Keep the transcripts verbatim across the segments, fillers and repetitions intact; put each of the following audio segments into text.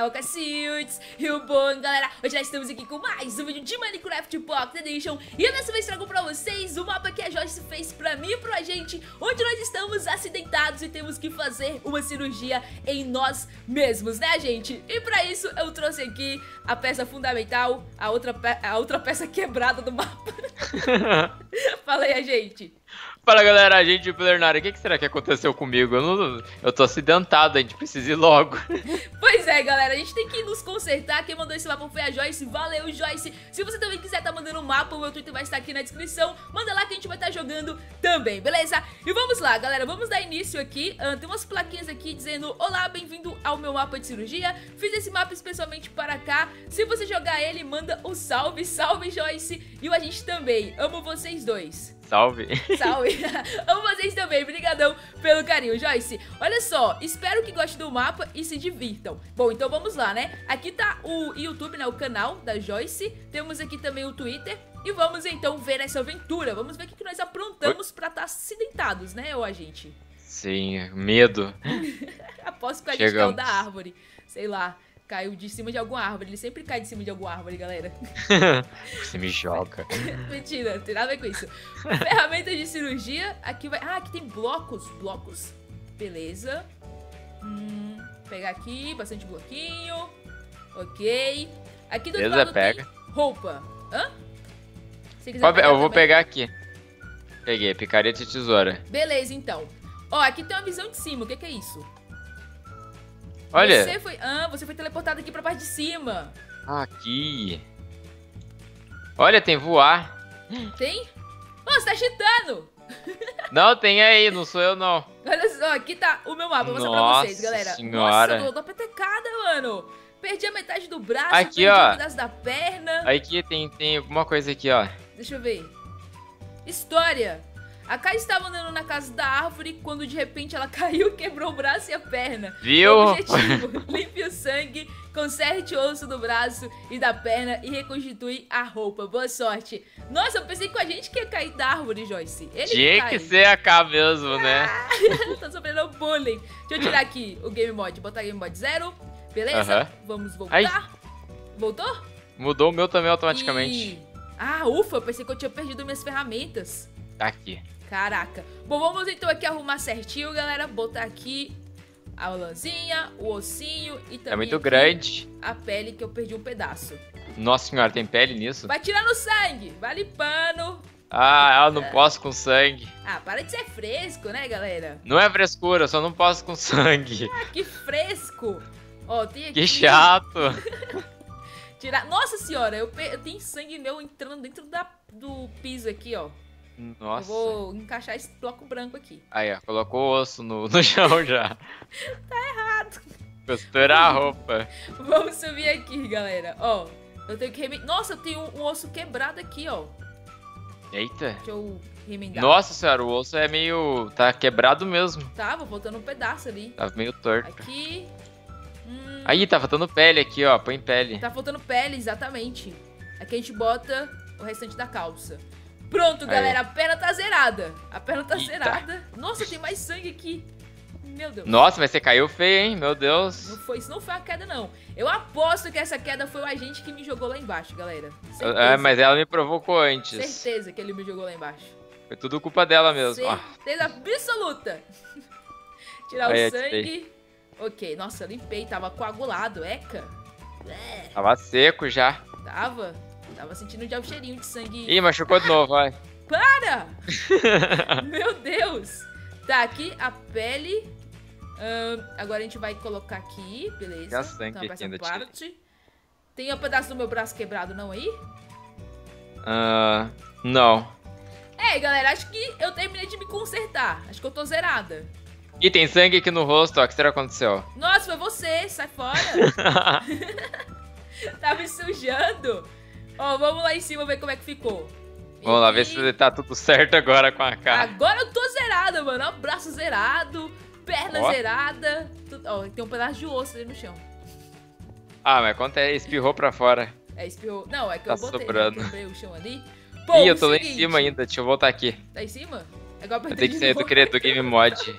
canal Cahcildis, Rio Bom, galera. Hoje nós estamos aqui com mais um vídeo de Minecraft Pocket Edition. E dessa vez trago pra vocês o mapa que a Joyce fez pra mim e pra gente, onde nós estamos acidentados e temos que fazer uma cirurgia em nós mesmos, né, gente? E pra isso eu trouxe aqui a peça fundamental, a outra, pe a outra peça quebrada do mapa. Fala aí, a gente. Fala, galera, a gente Plenário, o que, que será que aconteceu comigo? Eu, não, eu tô acidentado, a gente precisa ir logo. Pois é, galera, a gente tem que nos consertar. Quem mandou esse mapa foi a Joyce, valeu, Joyce. Se você também quiser tá mandando um mapa, o meu Twitter vai estar aqui na descrição. Manda lá que a gente vai estar jogando também, beleza? E vamos lá, galera, vamos dar início aqui. uh, Tem umas plaquinhas aqui dizendo: olá, bem-vindo ao meu mapa de cirurgia. Fiz esse mapa especialmente para cá. Se você jogar ele, manda um salve. Salve, Joyce, e o a gente também. Amo vocês dois. Salve. Salve. Amo vocês também. Obrigadão pelo carinho, Joyce. Olha só, espero que gostem do mapa e se divirtam. Bom, então vamos lá, né? Aqui tá o YouTube, né? O canal da Joyce. Temos aqui também o Twitter. E vamos então ver essa aventura. Vamos ver o que nós aprontamos pra estar acidentados, né, ô agente? Sim, medo. Aposto que a gente caiu da árvore. Sei lá. Caiu de cima de alguma árvore. Ele sempre cai de cima de alguma árvore, galera. Você me choca. Mentira, não tem nada a ver com isso. Ferramentas de cirurgia. Aqui vai... Ah, aqui tem blocos. Blocos. Beleza. Hum, pegar aqui. Bastante bloquinho. Ok. Aqui do outro lado pega. Tem roupa. Hã? Se quiser pegar, eu vou também. Pegar aqui. Peguei. Picareta e tesoura. Beleza, então. Ó, aqui tem uma visão de cima. O que que é isso? Olha. Você foi, ah, você foi teleportado aqui pra parte de cima. Aqui. Olha, tem voar. Tem? Oh, você tá cheatando. Não, tem aí, não sou eu não. Olha só, aqui tá o meu mapa, vou mostrar pra vocês, galera. Senhora. Nossa, eu tô petecada, mano. Perdi a metade do braço, aqui, perdi ó. o pedaço da perna. Aqui tem, tem alguma coisa aqui, ó. Deixa eu ver. História. A Kai estava andando na casa da árvore quando de repente ela caiu, quebrou o braço e a perna. Viu? O objetivo: limpe o sangue, conserte o osso do braço e da perna e reconstitui a roupa. Boa sorte. Nossa, eu pensei que a gente que ia cair da árvore, Joyce. Ele tinha que ser a K mesmo, né? Tô sofrendo bullying. Deixa eu tirar aqui o game mod, botar game mod zero. Beleza? Uh -huh. Vamos voltar. Ai. Voltou? Mudou o meu também automaticamente. E... Ah, ufa, pensei que eu tinha perdido minhas ferramentas. Tá aqui. Caraca. Bom, vamos então aqui arrumar certinho, galera. Botar aqui a lãzinha, o ossinho e também é muito grande. A pele que eu perdi um pedaço. Nossa senhora, tem pele nisso? Vai tirar no sangue, vai limpando. Ah, eu não posso com sangue. Ah, para de ser fresco, né, galera? Não é frescura, eu só não posso com sangue. Ah, que fresco. Ó, tem aqui... Que chato. Tirar... Nossa senhora, eu, pe... eu tenho sangue meu entrando dentro da... do piso aqui, ó. Nossa. Eu vou encaixar esse bloco branco aqui. Aí, ó, colocou o osso no, no chão já. Tá errado. Costurar a roupa. Vamos subir aqui, galera. Ó, eu tenho que remendar. Nossa, eu tenho um, um osso quebrado aqui, ó. Eita. Deixa eu remendar. Nossa senhora, o osso é meio... Tá quebrado mesmo. Tava faltando um pedaço ali. Tava meio torto. Aqui. Hum... Aí, tá faltando pele aqui, ó. Põe pele. Tá faltando pele, exatamente. Aqui a gente bota o restante da calça. Pronto, galera, aí. A perna tá zerada. A perna tá Eita. zerada. Nossa, tem mais sangue aqui. Meu Deus. Nossa, mas você caiu feio, hein? Meu Deus. Não foi, isso não foi uma queda, não. Eu aposto que essa queda foi o agente que me jogou lá embaixo, galera. Certeza. É, mas ela me provocou antes. Certeza que ele me jogou lá embaixo. Foi tudo culpa dela mesmo. Certeza absoluta. Tirar aí, o sangue. Ok, nossa, limpei. Tava coagulado, eca. É. Tava seco já. Tava. Tava sentindo já o cheirinho de sangue. Ih, machucou ah, de novo, vai. Para! Meu Deus! Tá, aqui a pele. Hum, agora a gente vai colocar aqui, beleza. Já sangue então, aqui parte. Tem um pedaço do meu braço quebrado, não aí? Uh, não. É, galera, acho que eu terminei de me consertar. Acho que eu tô zerada. Ih, tem sangue aqui no rosto, ó. O que será que aconteceu? Nossa, foi você. Sai fora. Tá me sujando. Ó, oh, vamos lá em cima ver como é que ficou. Vamos e... lá, ver se tá tudo certo agora com a cara. Agora eu tô zerada, mano. Ó, braço zerado, perna oh. zerada. Tudo... Oh, tem um pedaço de osso ali no chão. Ah, mas quanto é? Espirrou pra fora. É, espirrou. Não, é que tá eu botei, sobrando. Eu o chão ali. Pô, Ih, eu tô seguinte... lá em cima ainda. Deixa eu voltar aqui. Tá em cima? É igual pra eu tenho que sair do, do game mod.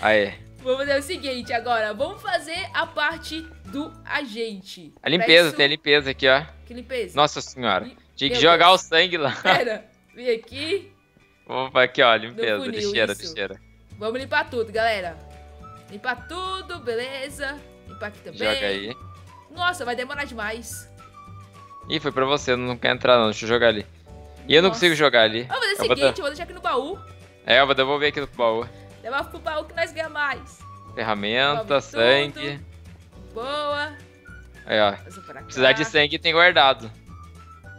Aê. Vamos fazer o seguinte agora. Vamos fazer a parte do agente. A limpeza, isso... tem a limpeza aqui, ó. Que limpeza? Nossa senhora. Lim... Tinha que Meu jogar Deus. o sangue lá. Pera, vem aqui. Opa, aqui, ó, limpeza, funil, lixeira, isso. lixeira. Vamos limpar tudo, galera. Limpar tudo, beleza. Limpar aqui também. Joga aí. Nossa, vai demorar demais. Ih, foi pra você, não quer entrar não, deixa eu jogar ali. E eu Nossa. não consigo jogar ali. Vamos fazer o seguinte, vou, dar... vou deixar aqui no baú. É, eu vou devolver aqui no baú. Devolve pro baú que nós ganhamos mais. Ferramenta, devolve sangue. Tudo. Boa. Aí, ó. Precisar de sangue tem guardado.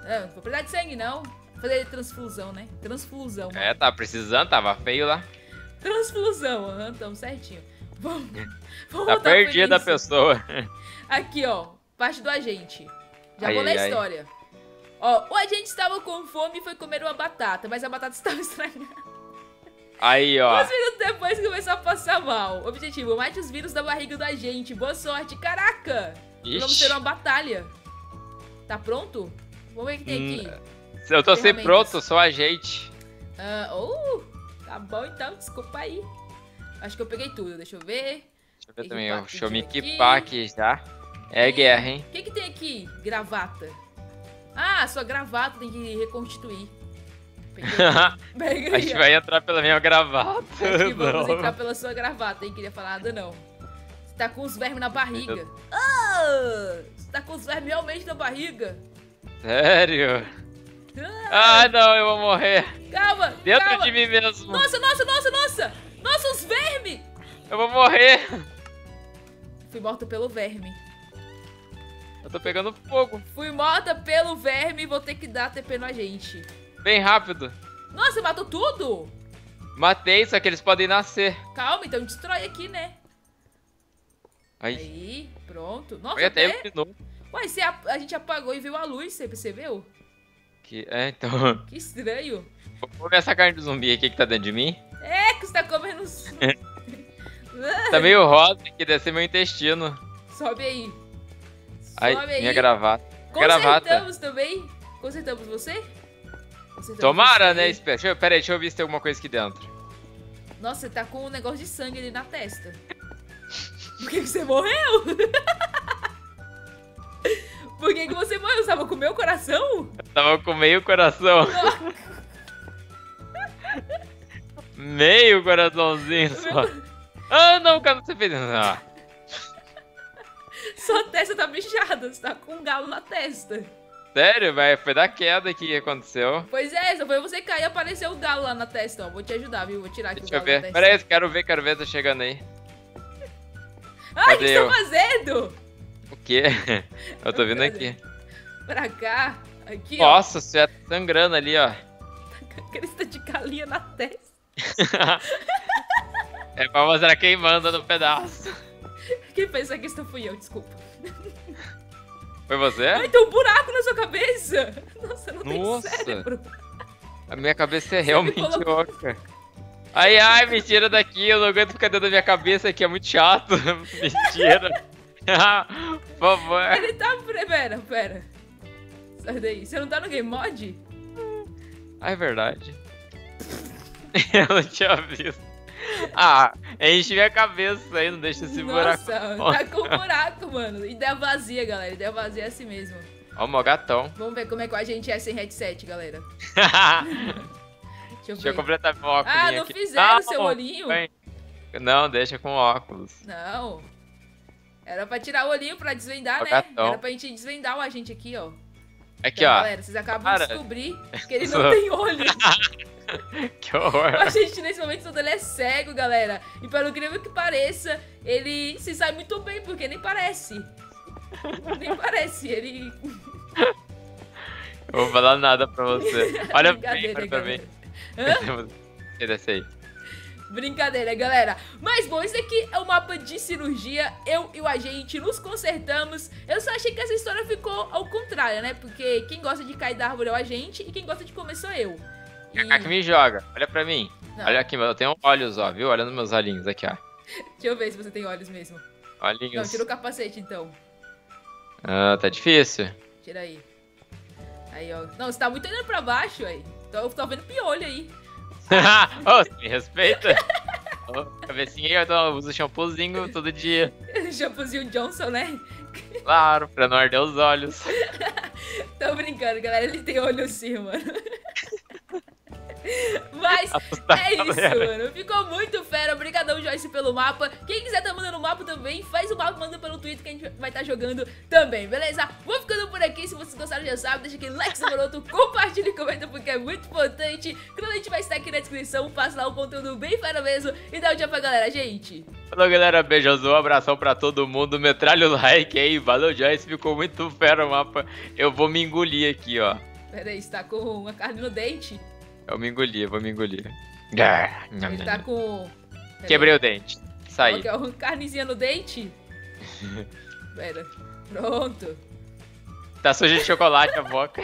Não, não vou precisar de sangue não. Vou fazer transfusão, né? Transfusão. É, tá precisando, tava feio lá. Transfusão, aham, tamo certinho. Vamos, vamos tá perdida a pessoa. Aqui, ó, parte do agente. Já ai, vou ler a história. Ai. Ó, o agente estava com fome e foi comer uma batata, mas a batata estava estragada. Aí, ó. Uns minutos depois começou a passar mal. Objetivo, mate os vírus da barriga do agente. Boa sorte. Caraca! Ixi. Vamos ter uma batalha. Tá pronto? Vamos ver o que tem aqui. Eu tô sempre pronto, sou agente. Ah, oh, tá bom então, desculpa aí. Acho que eu peguei tudo, deixa eu ver. Deixa eu ver também, eu deixa eu me equipar aqui já. É tem... guerra, hein? O que que tem aqui? Gravata. Ah, sua gravata tem que reconstituir. Peguei. A gente vai entrar pela minha gravata. Aqui, vamos não. entrar pela sua gravata, hein? Queria falar nada não. Você tá com os vermes na barriga. Ah, você tá com os vermes realmente na barriga. Sério? Ah, ah não, eu vou morrer. Calma, Dentro calma. de mim mesmo. Nossa, nossa, nossa, nossa. Nossa, os vermes. Eu vou morrer. Fui morta pelo verme. Eu tô pegando fogo. Fui morta pelo verme e vou ter que dar T P no agente. Bem rápido. Nossa, você matou tudo? Matei, só que eles podem nascer. Calma, então destrói aqui, né? Aí, Aí pronto. Nossa, até... até... Ué, você, a, a gente apagou e viu a luz, você percebeu? Que... É, então... Que estranho. Vou ver essa carne do zumbi aqui que tá dentro de mim. É, que você tá comendo... Tá meio rosa aqui, deve ser meu intestino. Sobe aí. Ai, Sobe aí. minha gravata. Consertamos gravata. também? Consertamos você? Consertamos Tomara, você. né? Deixa eu, pera aí, deixa eu ver se tem alguma coisa aqui dentro. Nossa, você tá com um negócio de sangue ali na testa. Por que que você morreu? Por que que você morreu? Você tava com meu coração? Eu tava com meio coração. Meio coraçãozinho só. Meu... Ah, não, o cara não se fez. Não. Sua testa tá mijada, você tá com um galo na testa. Sério, velho? Foi da queda que aconteceu. Pois é, só foi você cair e apareceu o galo lá na testa, ó. Vou te ajudar, viu? Vou tirar aqui Deixa o galo eu ver. da testa. Pera aí, quero ver, quero ver, tá chegando aí. Ai, o que você tá fazendo? O quê? Eu tô vindo aqui. Pra cá, aqui, Nossa, ó. você tá sangrando ali, ó. Tá com crista de galinha na testa. É pra mostrar quem manda no pedaço. Quem fez essa questão fui eu, desculpa. Foi você? Ai, tem um buraco na sua cabeça. Nossa, não Nossa. tem cérebro. A minha cabeça é você realmente colocou... oca. Ai, ai, me tira daqui. Eu não aguento ficar dentro da minha cabeça aqui, é muito chato. Mentira. Por favor. Ele tá... Pera, pera. Sai daí. Você não tá no game mod? Ah, é verdade. Eu não tinha visto. Ah, enche minha cabeça aí, não deixa esse Nossa, buraco. Nossa, tá com um buraco, mano. Ideia vazia, galera. Ideia vazia é assim mesmo. Ó, o meu gatão. Vamos ver como é que a gente é sem headset, galera. Deixa eu, deixa eu completar meu óculos. Ah, não aqui. fizeram não, seu olhinho? Bem. Não, deixa com óculos. Não. Era pra tirar o olhinho pra desvendar, o né? Gatão. Era pra gente desvendar o agente aqui, ó. Aqui, então, ó. Galera, vocês acabam Cara. de descobrir que ele não tem olho. Que horror. A gente, nesse momento todo, ele é cego, galera. E pelo incrível que pareça, ele se sai muito bem, porque nem parece. Nem parece, ele... Eu vou falar nada pra você. Olha bem pra, pra mim. Desce aí. Brincadeira, galera. Mas bom, esse aqui é o mapa de cirurgia. Eu e o agente nos consertamos. Eu só achei que essa história ficou ao contrário, né? Porque quem gosta de cair da árvore é o agente e quem gosta de comer sou eu. E... Cacá que me joga, olha pra mim. Não. Olha aqui, eu tenho olhos, ó, viu? Olha nos meus olhinhos aqui, ó. Deixa eu ver se você tem olhos mesmo. Olhinhos. Não, tira o capacete, então. Ah, tá difícil. Tira aí. Aí, ó. Não, você tá muito olhando pra baixo, aí. Tô, tô vendo piolho aí. Ah, oh, você me respeita? Oh, cabecinha, eu uso shampoozinho todo dia. Shampoozinho Johnson, né? Claro, pra não arder os olhos. Tô brincando, galera. Ele tem olho sim, mano. Mas é isso, mano. Ficou muito fera. Obrigadão, Joyce, pelo mapa. Quem quiser tá mandando o mapa também, faz o mapa, manda pelo Twitter que a gente vai estar tá jogando também, beleza? Vou ficando por aqui. Se vocês gostaram, já sabe, deixa aquele like saboroto, compartilha e comenta porque é muito importante. Quando a gente vai estar aqui na descrição, faça lá um conteúdo bem fera mesmo. E dá um tchau pra galera, gente. Falou, galera. Beijosão, abração pra todo mundo. Metralha o like aí. Valeu, Joyce. Ficou muito fera o mapa. Eu vou me engolir aqui, ó. Pera aí, você tá com uma carne no dente? Eu me engoli, eu vou me engolir. Ele tá com... Quebrei o dente. Saí. Uma carnezinha no dente? Pera. Pronto. Tá suja de chocolate a boca.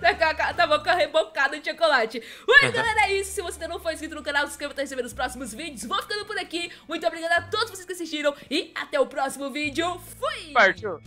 Tá com a, tá a boca rebocada de chocolate. Oi, galera, é isso. Se você não for inscrito no canal, se inscreva pra receber os próximos vídeos. Vou ficando por aqui. Muito obrigado a todos vocês que assistiram. E até o próximo vídeo. Fui! Partiu!